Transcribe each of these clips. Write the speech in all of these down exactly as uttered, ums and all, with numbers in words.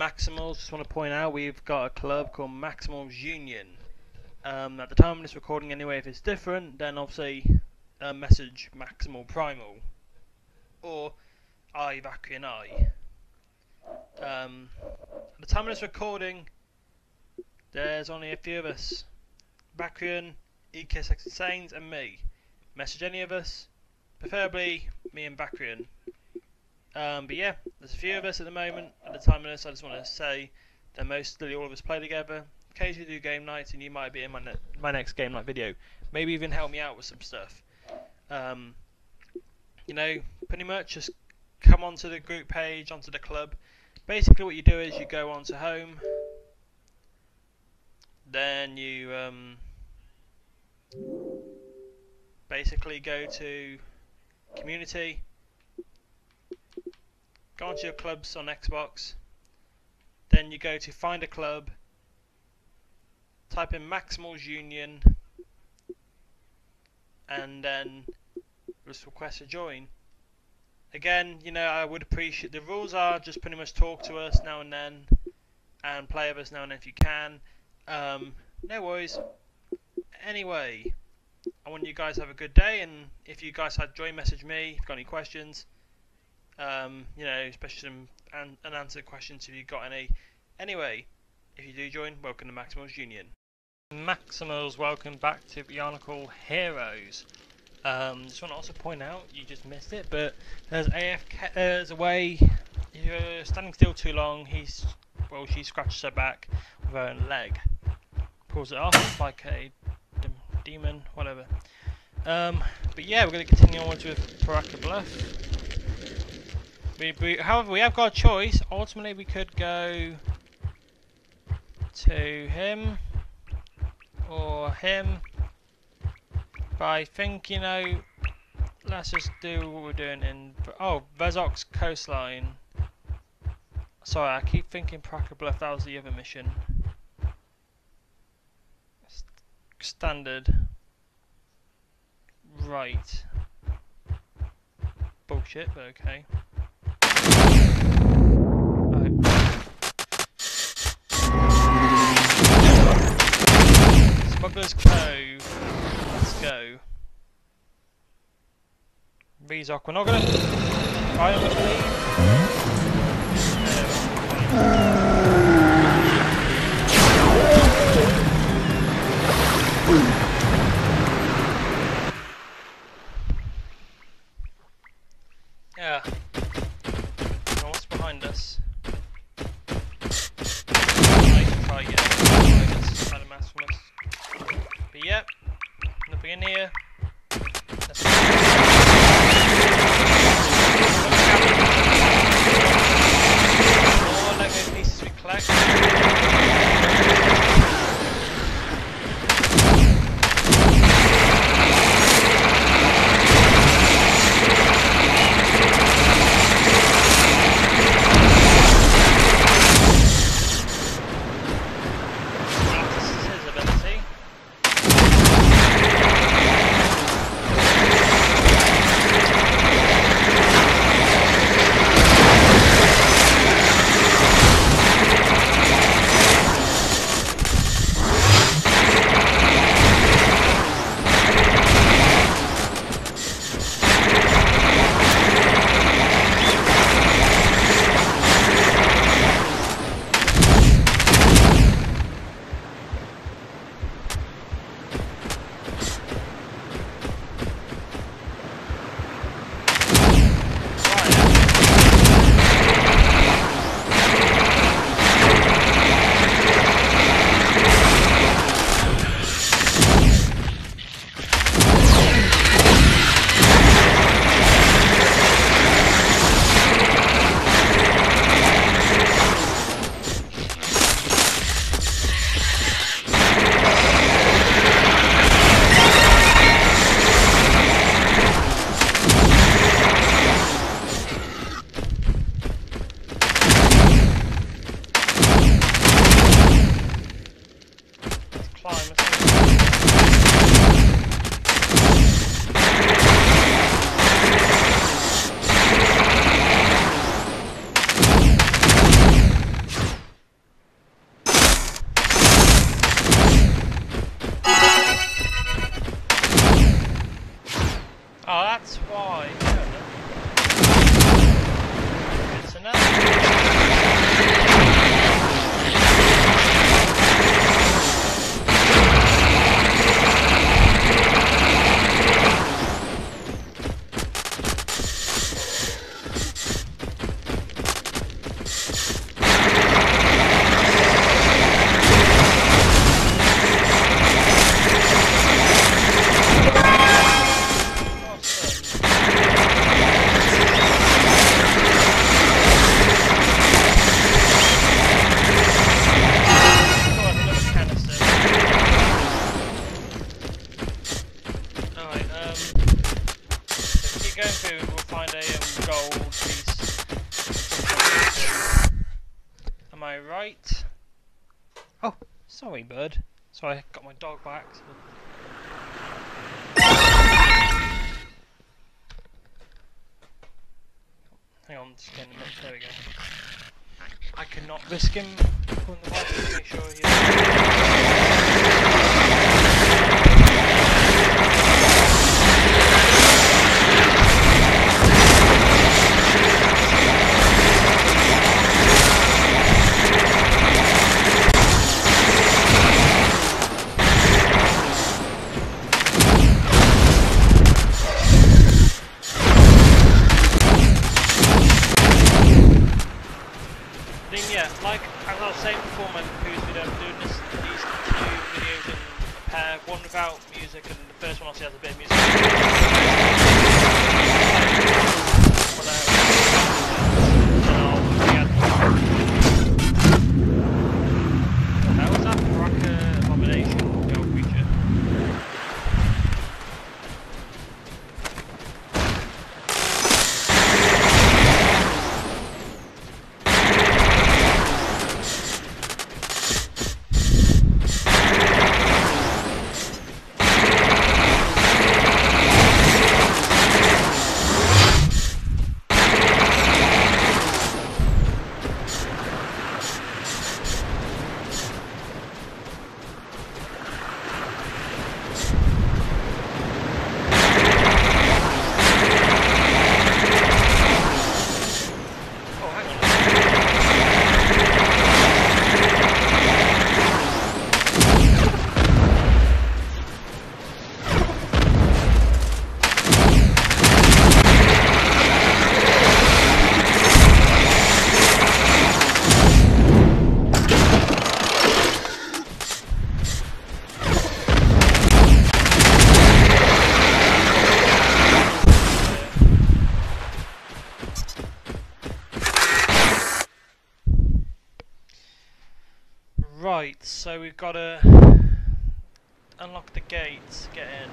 Maximals, just want to point out we've got a club called Maximals Union. Um, at the time of this recording anyway, if it's different, then obviously uh, message Maximal Primal or I Vacrian I. Um, at the time of this recording, there's only a few of us: Vacrian, E K six Saints, and me. Message any of us, preferably me and Vacrian. Um, but yeah, there's a few of us at the moment. At the time of this, I just want to say that mostly all of us play together. Occasionally do game nights, and you might be in my ne my next game night video. Maybe even help me out with some stuff. Um, you know, pretty much just come onto the group page, onto the club. Basically, what you do is you go onto home, then you um, basically go to community. Go onto your clubs on Xbox, then you go to find a club, type in Maximals Union, and then just request a join. Again, you know, I would appreciate, the rules are just pretty much talk to us now and then, and play with us now and then if you can. Um, no worries. Anyway, I want you guys to have a good day, and if you guys have join, message me if you've got any questions. Um, you know, especially some an unanswered questions if you've got any. Anyway, if you do join, welcome to Maximals Union. Maximals, welcome back to Piannacle Heroes. Um, just want to also point out, you just missed it, but there's A F K, there's a way, if you're standing still too long, he's, well, she scratches her back with her own leg. Pulls it off like a dem demon, whatever. Um, but yeah, we're going to continue on with Piraka Bluff. We, we, however, we have got a choice. Ultimately, we could go to him or him. But I think, you know, let's just do what we're doing in... Oh, Vezox Coastline. Sorry, I keep thinking Piraka Bluff. That was the other mission. St standard. Right. Bullshit, but okay. Smuggler's Cove. Let's go. Rezoc, we're not gonna. I don't believe. Yeah. Oh, what's behind us? I can try again. It's out of mass from us. But yep, nothing in here. Let's more Lego pieces we collect. right. Oh, sorry, bird. So I got my dog back. So... Hang on, just getting him up. There we go. I cannot risk him pulling the bike to make sure So we've got to unlock the gates to get in.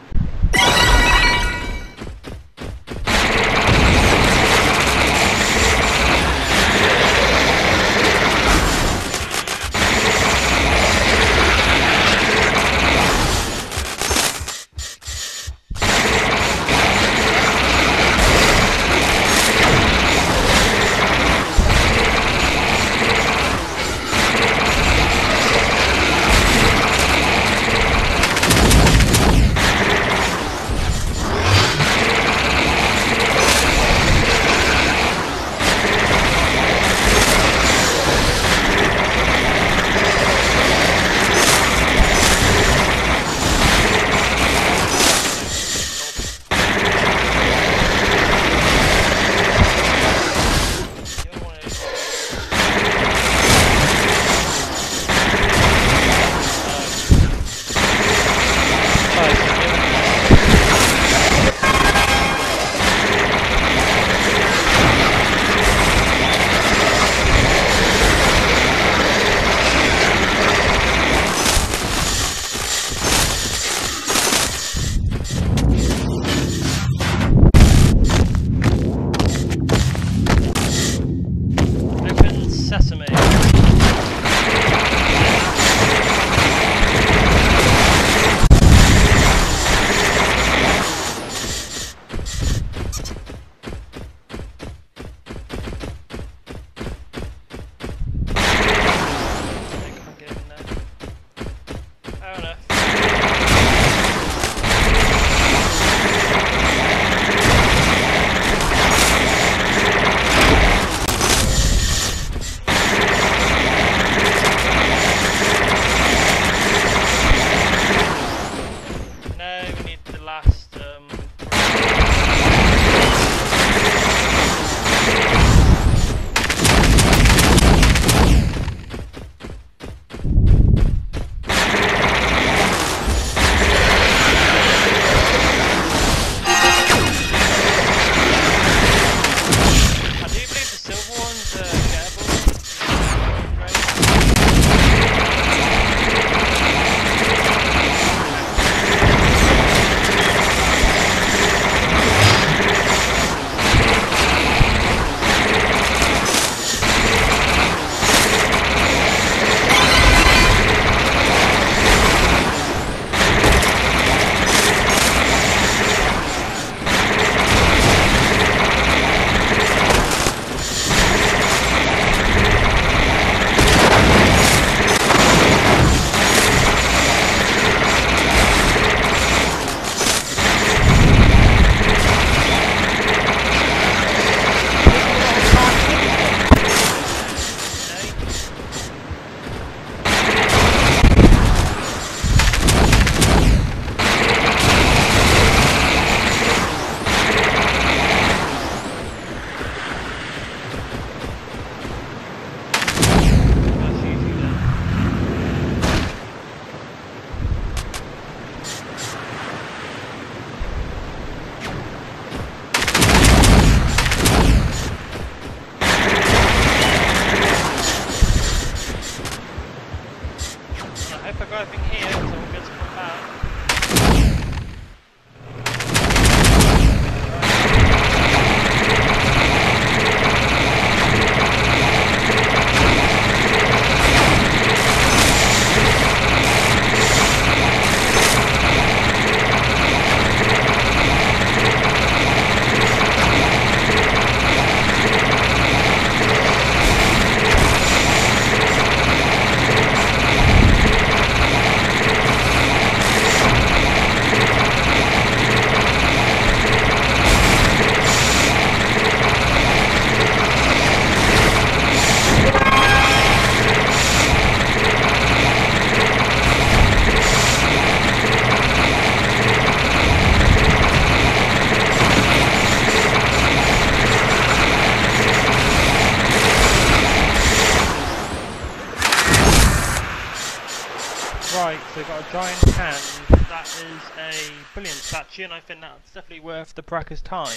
we've got a giant hand. That is a brilliant statue, and I think that's definitely worth the Piraka's time.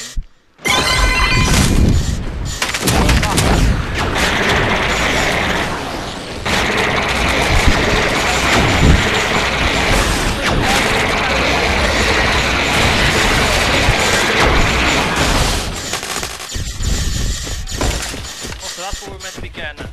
Also, that's what we're meant to be getting at.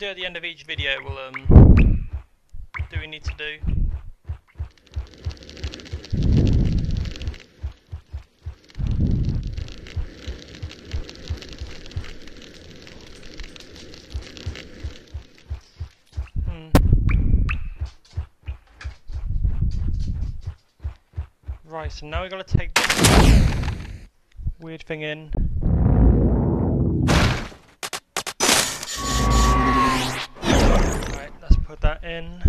At the end of each video, we'll um, do we need to do? Hmm. Right, so now we've got to take this weird thing in. Put that in.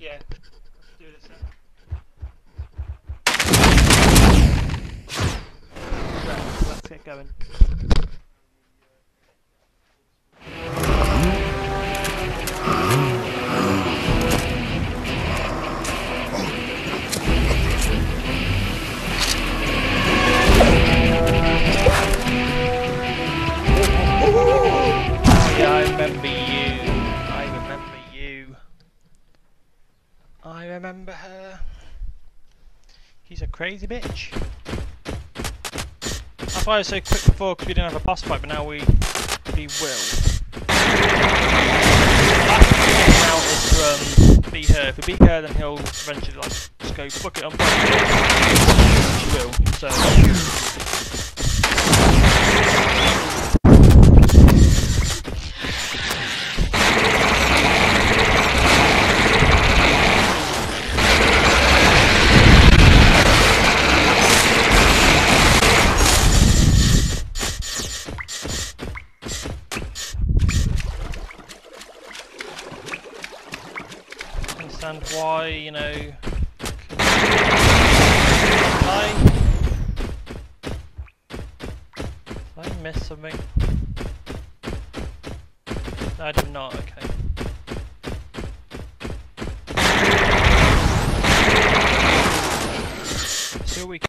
Yeah, let's do this now. Right, let's get going. I remember you, I remember you, I remember her. He's a crazy bitch. I thought I was so quick before because we didn't have a boss fight, but now we, we will. The last thing now is from to beat her. If we beat her, then he'll eventually like just go fuck it up. She will. So why, you know, I, I missed something. No, I did not, okay. So we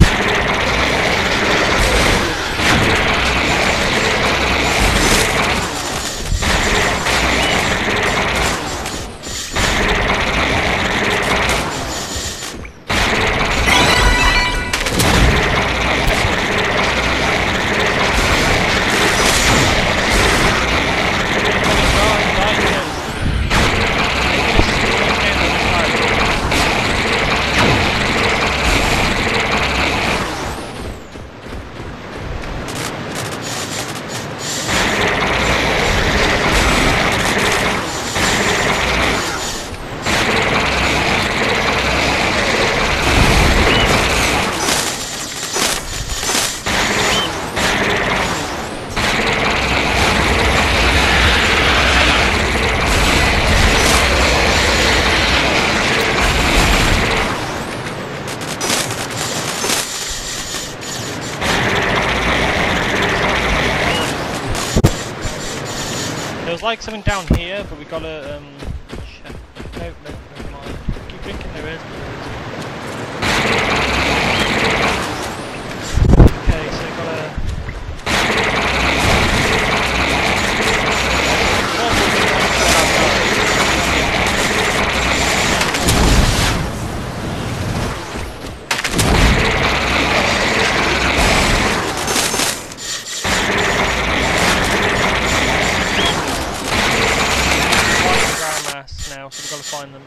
like something down here, but we gotta um, check. No, no, never mind. Keep drinking, there is. Okay, so we gotta. So we've got to find them.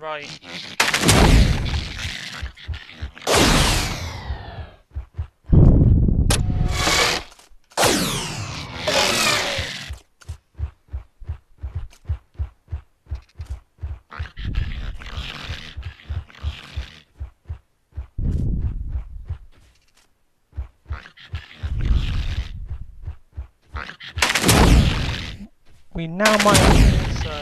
Right. we now might so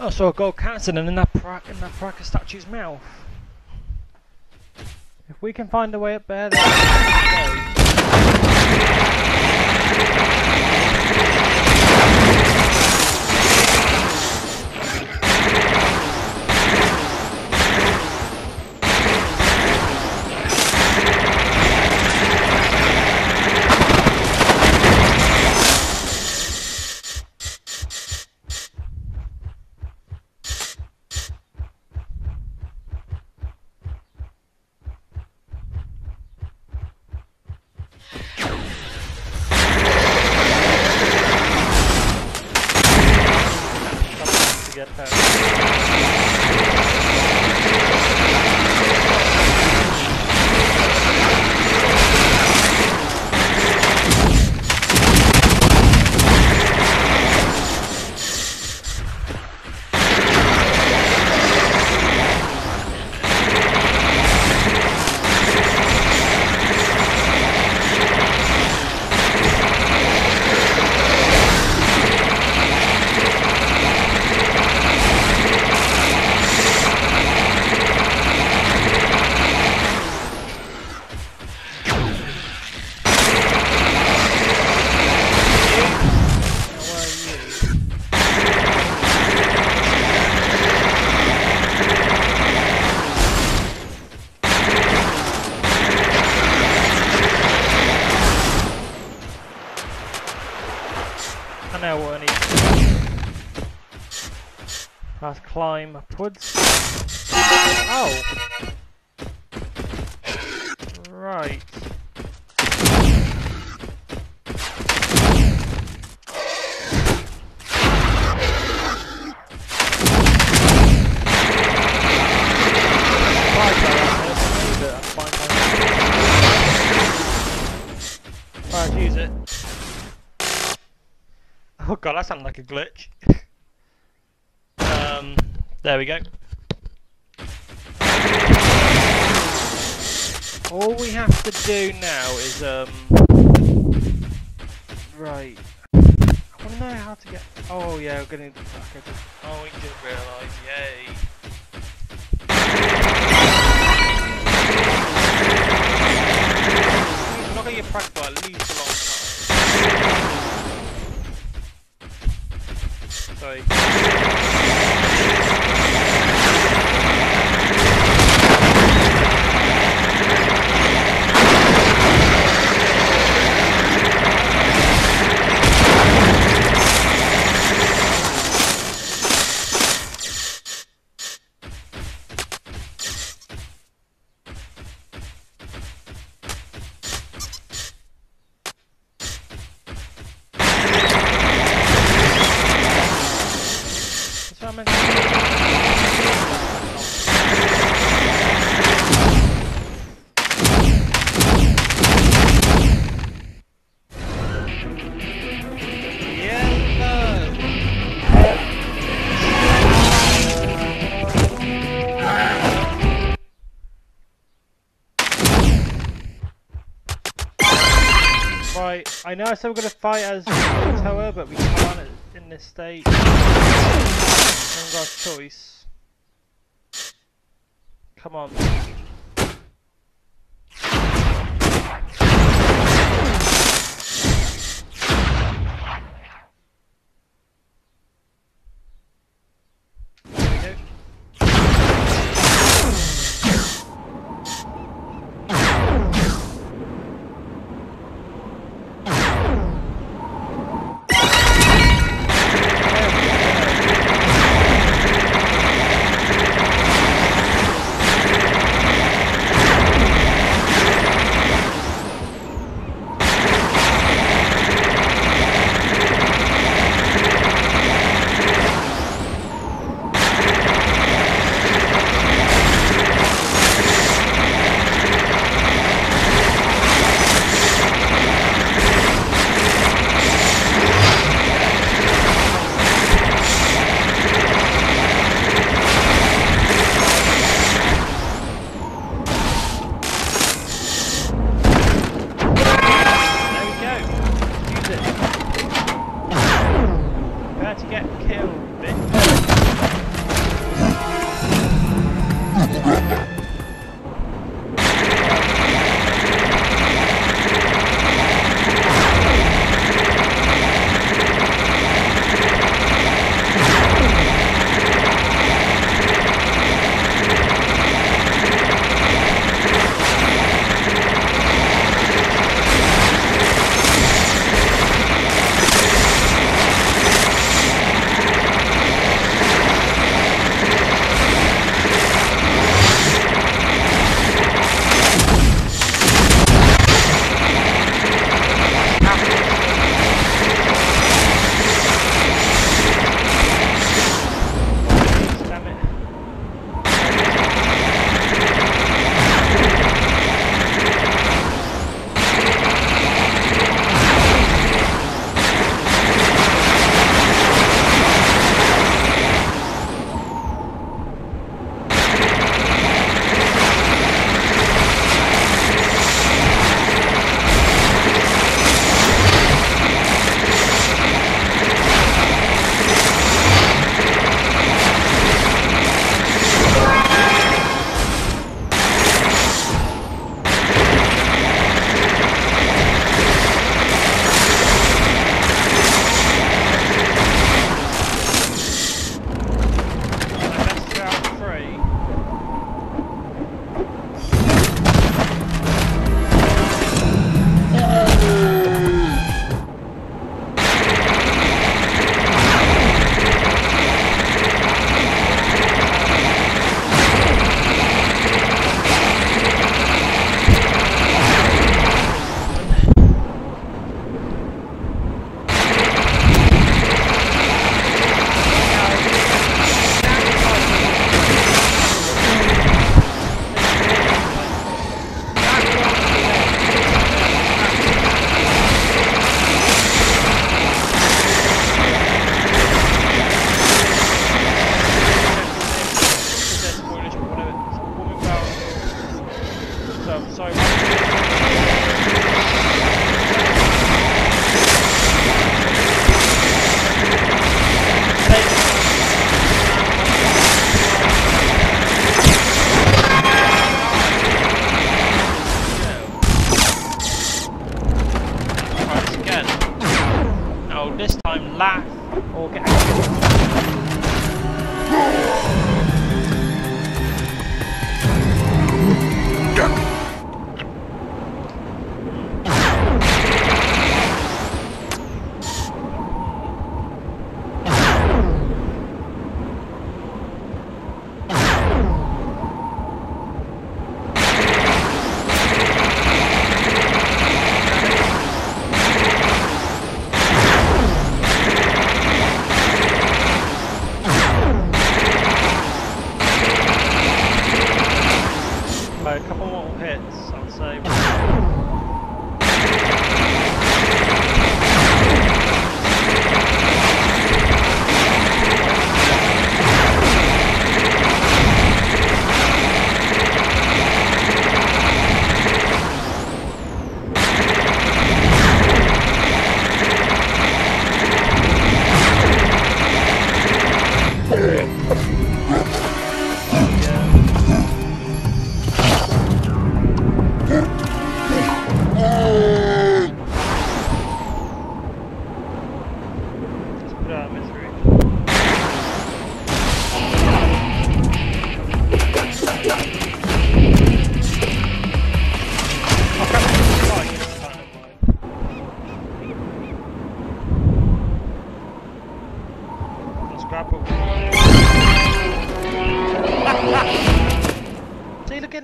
I saw a gold cannon in that Piraka, in that Piraka statue's mouth. If we can find a way up there, then Let's climb upwards. Oh! Right. Alright, use it. Oh god, that sounded like a glitch. Um, there we go. All we have to do now is um. Right. I want to know how to get. Oh yeah, we're gonna need the tracker. To... Oh, we did realise. Yay. I'm not gonna get pranked by at least a long time. Sorry. I know I said we're going to fight as Toa, but we can't in this state. We haven't got a choice. Come on.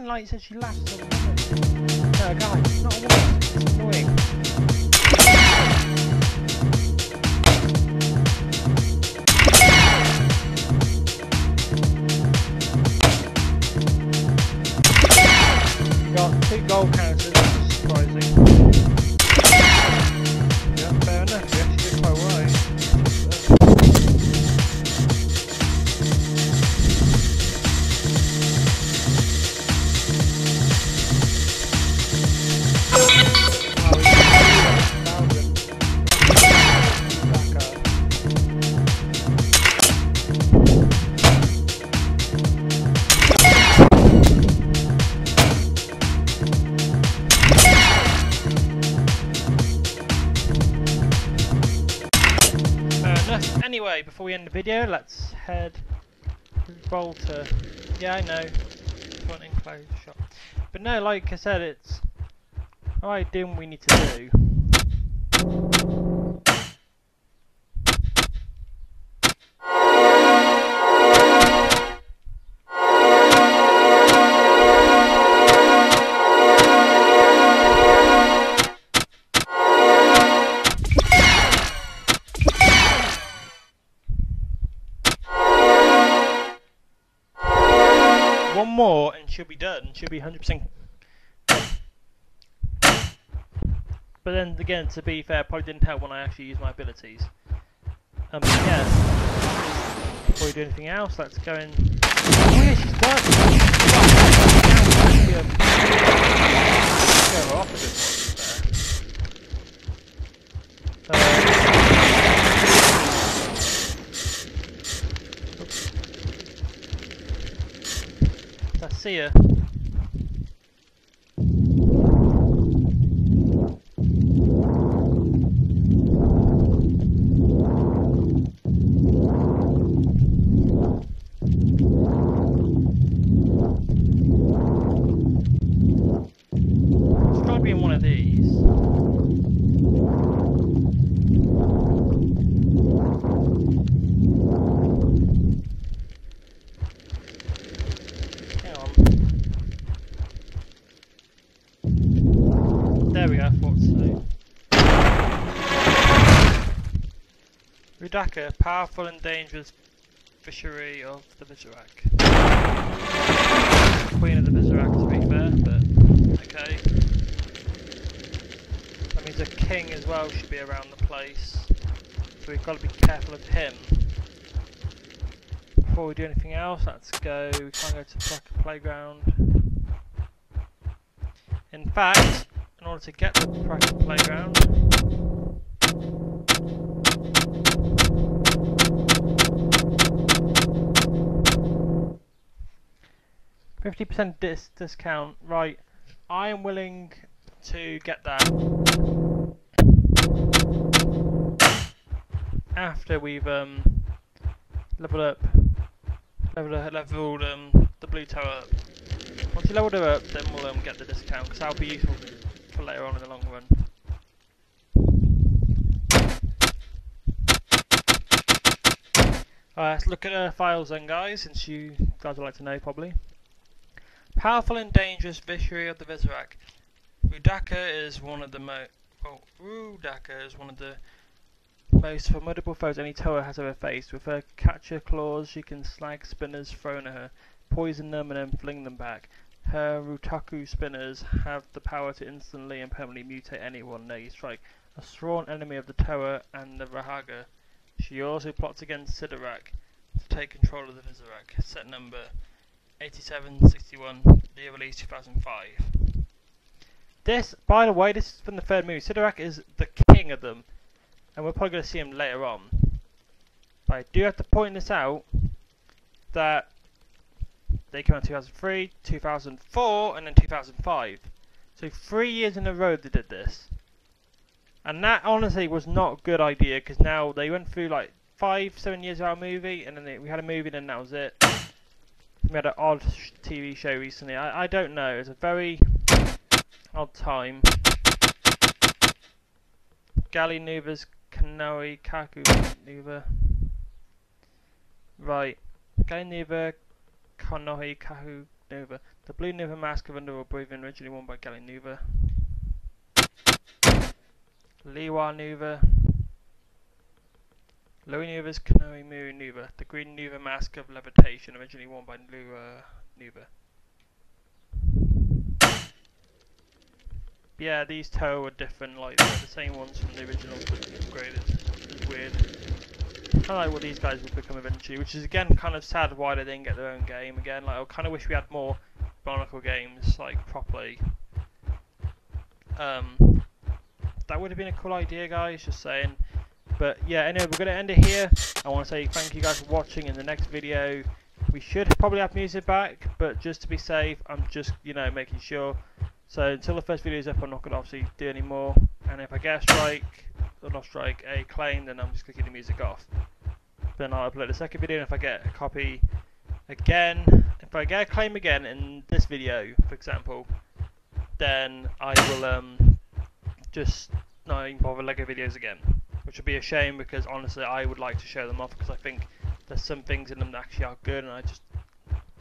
Light says she laughs all the time. No, guys, it's not a woman. It's annoying. We got two goal counters, which is surprising. Yeah, fair enough, we actually did quite well. Before we end the video, let's head Volta. Yeah, I know, it's not an enclosed shop, but no, like I said, it's alright doing what we need to do. More and she'll be done, she'll be one hundred percent. But then again, to be fair, probably didn't help when I actually used my abilities. Um, but yeah, before we do anything else, let's go in. Oh, yeah, she's done! Now, see ya. Roodaka, powerful and dangerous fishery of the Visorak. Queen of the Visorak, to be fair, but okay. That means a king as well should be around the place, so we've got to be careful of him. Before we do anything else, let's go. We can't go to Piraka Playground. In fact, in order to get to Piraka Playground, fifty percent dis discount, right, I am willing to get that after we've um, leveled up, leveled, leveled um, the blue tower up. Once you leveled her up, then we'll um, get the discount, because that'll be useful for later on in the long run. Alright, let's look at her files then, guys, since you guys would like to know, probably. Powerful and dangerous fishery of the Vezox. Roodaka is one of the mo well, Roodaka is one of the most formidable foes any Toa has ever faced. With her catcher claws, she can slag spinners thrown at her, poison them, and then fling them back. Her Rutaku spinners have the power to instantly and permanently mutate anyone they strike. A sworn enemy of the Toa and the Rahaga. She also plots against Sidorak to take control of the Vezox. Set number eighty-seven sixty-one, year release two thousand five. This, by the way, this is from the third movie. Sidorak is the king of them, and we're probably going to see him later on. But I do have to point this out, that they came out in two thousand three, two thousand four, and then two thousand five. So three years in a row they did this. And that honestly was not a good idea, because now they went through like five, seven years of our movie, and then they, we had a movie, and then that was it. We had an odd sh T V show recently. I, I don't know. It was a very odd time. Gali Nuva's Kanohi Kaku Nuva. Right. Gali Nuva, Kanohi Kaku Nuva. The blue Nuva mask of underworld breathing, originally worn by Gali Nuva. Lewa Nuva, Lewa Nuva's Kanohi Mu Nuva, the green Nuva mask of levitation, originally worn by Lewa Nuva. Yeah, these Toa are different, like they're the same ones from the original, but upgraded. Weird. Kind of like what these guys would become eventually, which is again kind of sad why they didn't get their own game again. Like I kind of wish we had more Monocle games, like properly. Um. That would have been a cool idea, guys, just saying. But yeah, anyway, we're going to end it here. I want to say thank you guys for watching. In the next video, we should probably have music back, but just to be safe, I'm just, you know, making sure. So until the first video is up, I'm not going to obviously do any more. And if I get a strike, or not strike, a claim, then I'm just clicking the music off. Then I'll upload the second video, and if I get a copy again, if I get a claim again in this video, for example, then I will, um... just not even bother Lego videos again, which would be a shame, because honestly I would like to show them off, because I think there's some things in them that actually are good, and I just,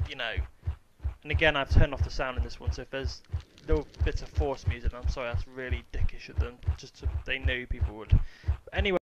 you know, and again I've turned off the sound in this one, so if there's little bits of forced music, I'm sorry, that's really dickish of them, just so they knew people would. But anyway.